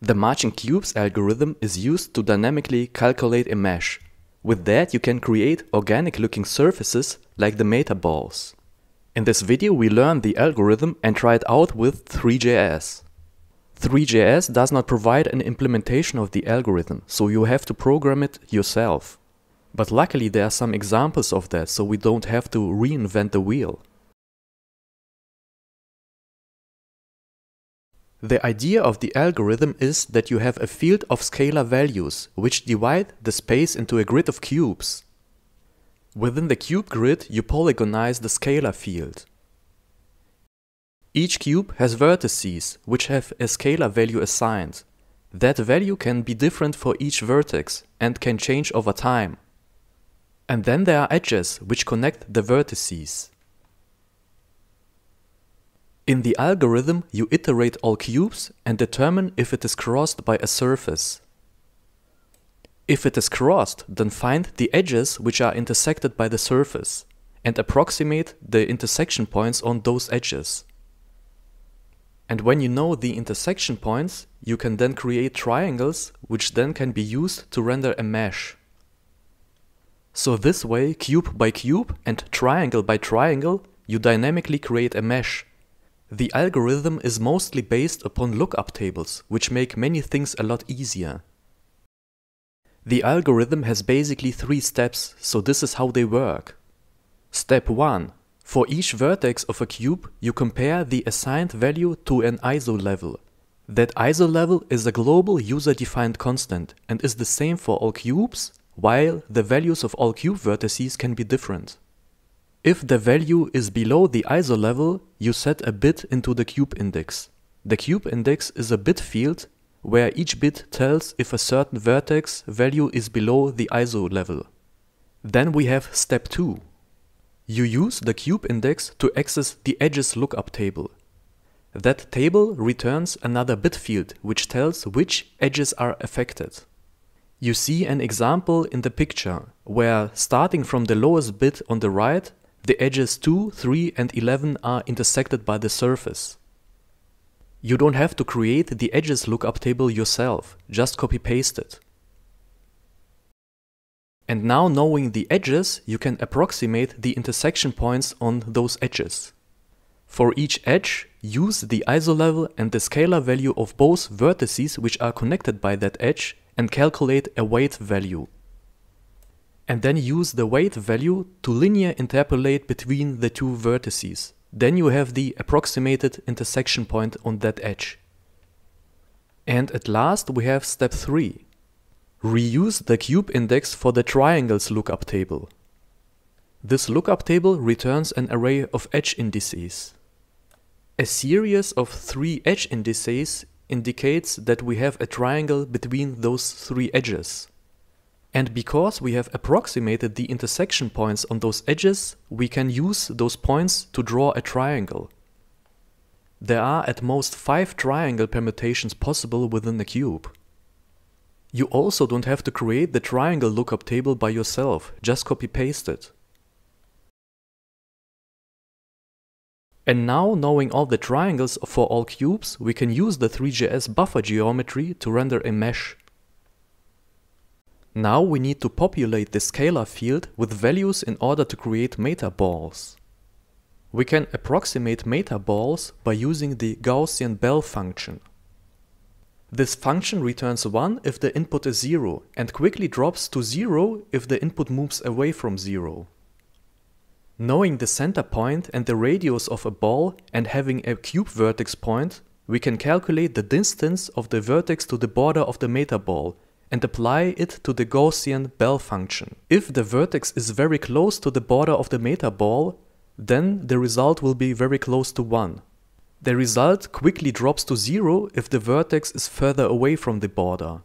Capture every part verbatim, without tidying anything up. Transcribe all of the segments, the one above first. The Marching Cubes algorithm is used to dynamically calculate a mesh. With that you can create organic looking surfaces like the Metaballs. In this video we learned the algorithm and try it out with Three.js. Three.js does not provide an implementation of the algorithm, so you have to program it yourself. But luckily there are some examples of that, so we don't have to reinvent the wheel. The idea of the algorithm is that you have a field of scalar values, which divide the space into a grid of cubes. Within the cube grid, you polygonize the scalar field. Each cube has vertices, which have a scalar value assigned. That value can be different for each vertex and can change over time. And then there are edges, which connect the vertices. In the algorithm, you iterate all cubes and determine if it is crossed by a surface. If it is crossed, then find the edges which are intersected by the surface and approximate the intersection points on those edges. And when you know the intersection points, you can then create triangles, which then can be used to render a mesh. So this way, cube by cube and triangle by triangle, you dynamically create a mesh. The algorithm is mostly based upon lookup tables, which make many things a lot easier. The algorithm has basically three steps, so this is how they work. Step one. For each vertex of a cube, you compare the assigned value to an I S O level. That I S O level is a global user-defined constant and is the same for all cubes, while the values of all cube vertices can be different. If the value is below the I S O level, you set a bit into the cube index. The cube index is a bit field where each bit tells if a certain vertex value is below the I S O level. Then we have step two. You use the cube index to access the edges lookup table. That table returns another bit field which tells which edges are affected. You see an example in the picture where, starting from the lowest bit on the right, the edges two, three and eleven are intersected by the surface. You don't have to create the edges lookup table yourself, just copy-paste it. And now, knowing the edges, you can approximate the intersection points on those edges. For each edge, use the I S O level and the scalar value of both vertices which are connected by that edge and calculate a weight value. And then use the weight value to linear interpolate between the two vertices. Then you have the approximated intersection point on that edge. And at last we have step three. Reuse the cube index for the triangles lookup table. This lookup table returns an array of edge indices. A series of three edge indices indicates that we have a triangle between those three edges. And because we have approximated the intersection points on those edges, we can use those points to draw a triangle. There are at most five triangle permutations possible within the cube. You also don't have to create the triangle lookup table by yourself, just copy-paste it. And now, knowing all the triangles for all cubes, we can use the Three.js buffer geometry to render a mesh. Now we need to populate the scalar field with values in order to create metaballs. We can approximate metaballs by using the Gaussian bell function. This function returns one if the input is zero and quickly drops to zero if the input moves away from zero. Knowing the center point and the radius of a ball and having a cube vertex point, we can calculate the distance of the vertex to the border of the metaball and apply it to the Gaussian bell function. If the vertex is very close to the border of the metaball, then the result will be very close to one. The result quickly drops to zero if the vertex is further away from the border.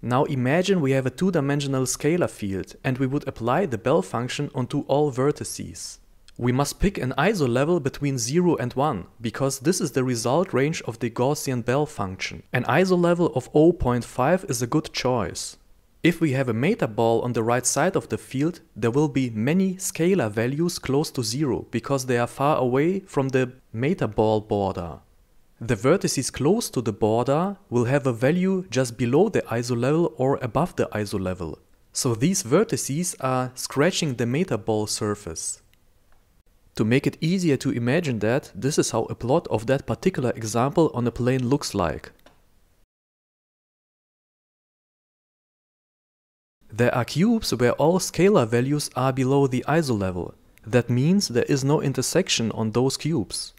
Now imagine we have a two-dimensional scalar field and we would apply the bell function onto all vertices. We must pick an I S O level between zero and one, because this is the result range of the Gaussian bell function. An I S O level of zero point five is a good choice. If we have a metaball on the right side of the field, there will be many scalar values close to zero because they are far away from the metaball border. The vertices close to the border will have a value just below the I S O level or above the I S O level. So these vertices are scratching the metaball surface. To make it easier to imagine that, this is how a plot of that particular example on a plane looks like. There are cubes where all scalar values are below the I S O level. That means there is no intersection on those cubes.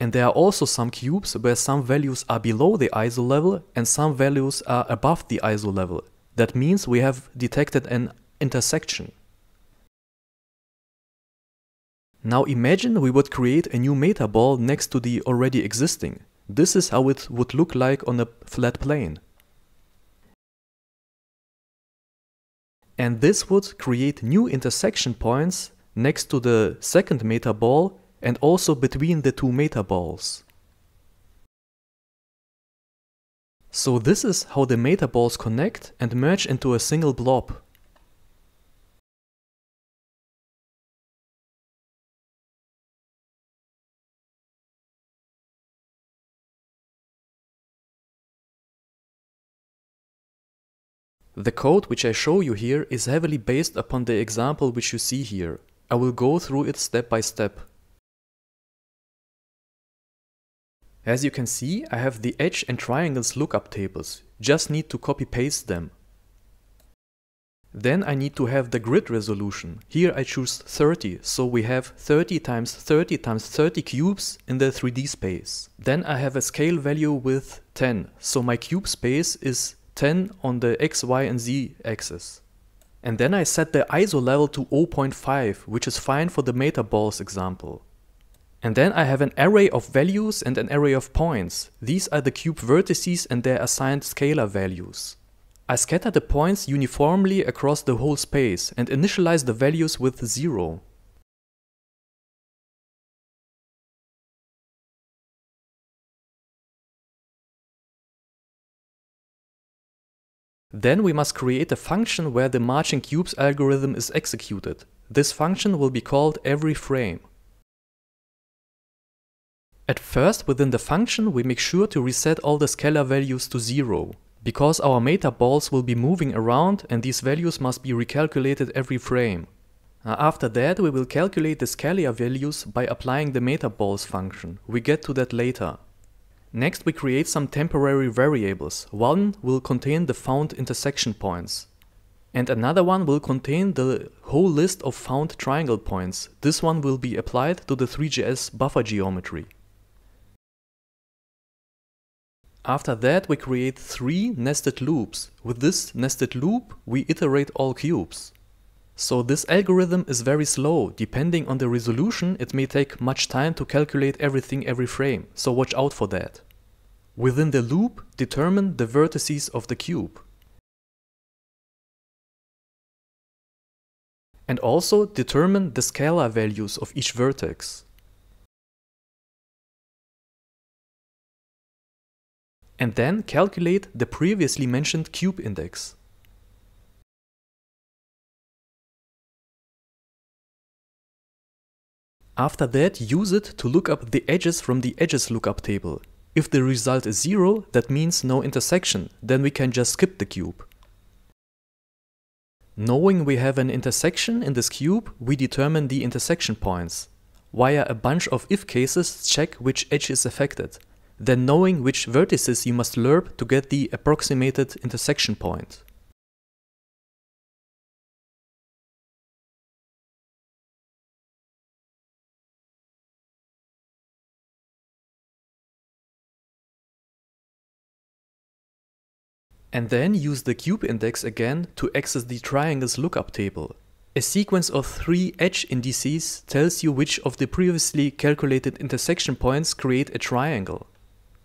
And there are also some cubes where some values are below the I S O level and some values are above the I S O level. That means we have detected an intersection. Now imagine we would create a new metaball next to the already existing. This is how it would look like on a flat plane. And this would create new intersection points next to the second metaball and also between the two metaballs. So this is how the metaballs connect and merge into a single blob. The code which I show you here is heavily based upon the example which you see here. I will go through it step by step. As you can see, I have the edge and triangles lookup tables, just need to copy-paste them. Then I need to have the grid resolution. Here I choose thirty, so we have thirty times thirty times thirty cubes in the three D space. Then I have a scale value with ten, so my cube space is ten on the x, y and z axis. And then I set the I S O level to zero point five, which is fine for the metaballs example. And then I have an array of values and an array of points. These are the cube vertices and their assigned scalar values. I scatter the points uniformly across the whole space and initialize the values with zero. Then we must create a function where the marching cubes algorithm is executed. This function will be called every frame. At first, within the function, we make sure to reset all the scalar values to zero, because our metaballs will be moving around and these values must be recalculated every frame. After that, we will calculate the scalar values by applying the metaballs function. We get to that later. Next, we create some temporary variables. One will contain the found intersection points. And another one will contain the whole list of found triangle points. This one will be applied to the three J S buffer geometry. After that, we create three nested loops. With this nested loop, we iterate all cubes. So this algorithm is very slow. Depending on the resolution, it may take much time to calculate everything every frame, so watch out for that. Within the loop, determine the vertices of the cube. And also determine the scalar values of each vertex. And then calculate the previously mentioned cube index. After that, use it to look up the edges from the edges lookup table. If the result is zero, that means no intersection, then we can just skip the cube. Knowing we have an intersection in this cube, we determine the intersection points. Via a bunch of if cases, check which edge is affected. Then knowing which vertices you must lerp to get the approximated intersection point. And then use the cube index again to access the triangles lookup table. A sequence of three edge indices tells you which of the previously calculated intersection points create a triangle.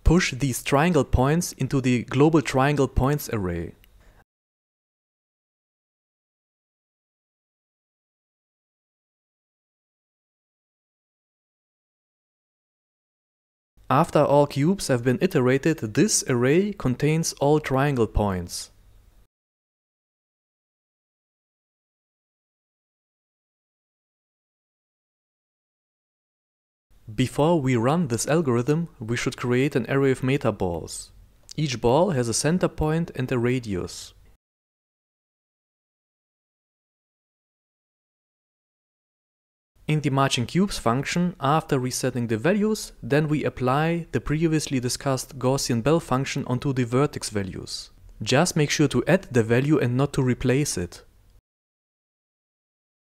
Push these triangle points into the global triangle points array. After all cubes have been iterated, this array contains all triangle points. Before we run this algorithm, we should create an array of metaballs. Each ball has a center point and a radius. In the Marching Cubes function, after resetting the values, then we apply the previously discussed Gaussian bell function onto the vertex values. Just make sure to add the value and not to replace it.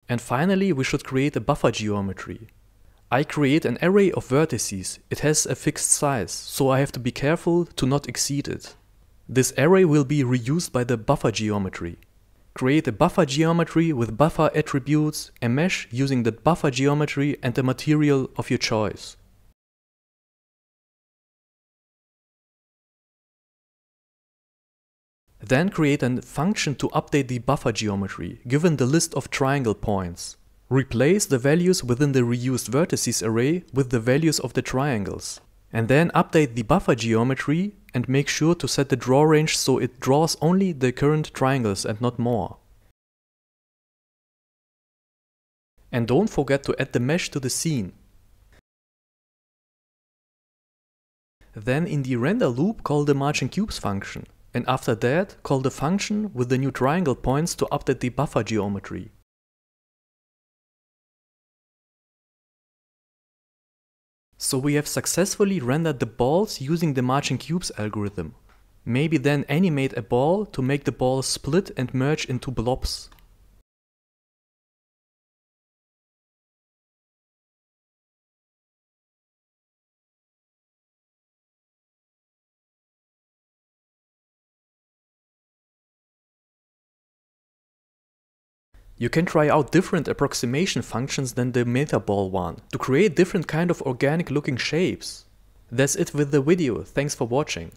And finally, we should create a buffer geometry. I create an array of vertices. It has a fixed size, so I have to be careful to not exceed it. This array will be reused by the buffer geometry. Create a buffer geometry with buffer attributes, a mesh using the buffer geometry and the material of your choice. Then create a function to update the buffer geometry, given the list of triangle points. Replace the values within the reused vertices array with the values of the triangles. And then update the buffer geometry and make sure to set the draw range so it draws only the current triangles and not more. And don't forget to add the mesh to the scene. Then in the render loop call the Marching Cubes function, and after that call the function with the new triangle points to update the buffer geometry. So we have successfully rendered the balls using the Marching Cubes algorithm. Maybe then animate a ball to make the ball split and merge into blobs. You can try out different approximation functions than the metaball one, to create different kind of organic looking shapes. That's it with the video, thanks for watching.